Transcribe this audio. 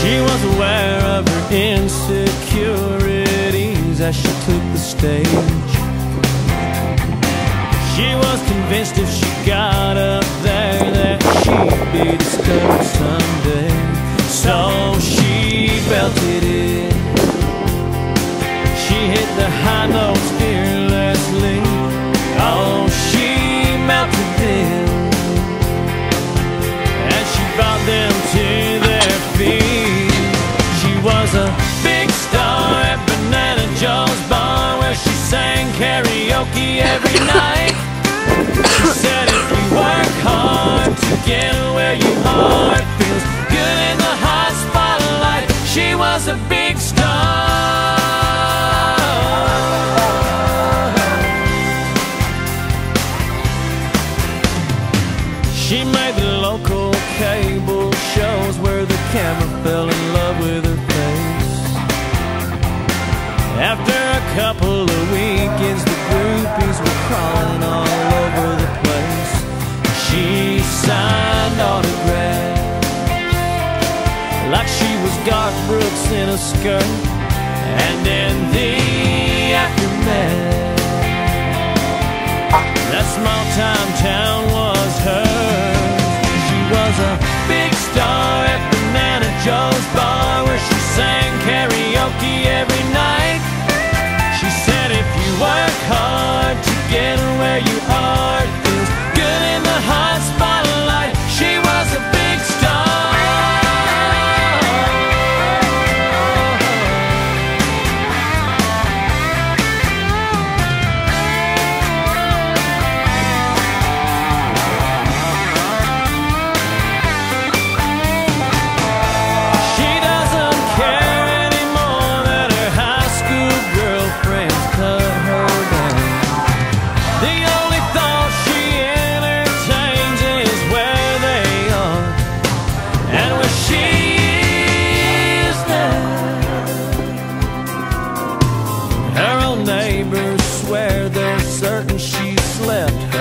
She was aware of her insecurities as she took the stage. She was convinced if she got up there that she'd be discovered someday. So she belted it. She hit the high notes fearlessly. Oh, she melted them, and she brought them to their feet. She was a big star at Banana Joe's bar, where she sang karaoke every night. She said if you work hard to get where you are, it feels good in the hot spotlight. She was a big star. She made the local cable shows where the camera fell in love with her face. After a couple of weekends, the groupies were crawling all over the place. She signed autographs like she was Garth Brooks in a skirt. And in the aftermath, that small-time town was hers. She was a big star at Banana Joe's bar, where she sang karaoke every night. She said if you work hard to get where you are, it feels good in the hot spotlight. She was a big star. Neighbors swear they're certain she slept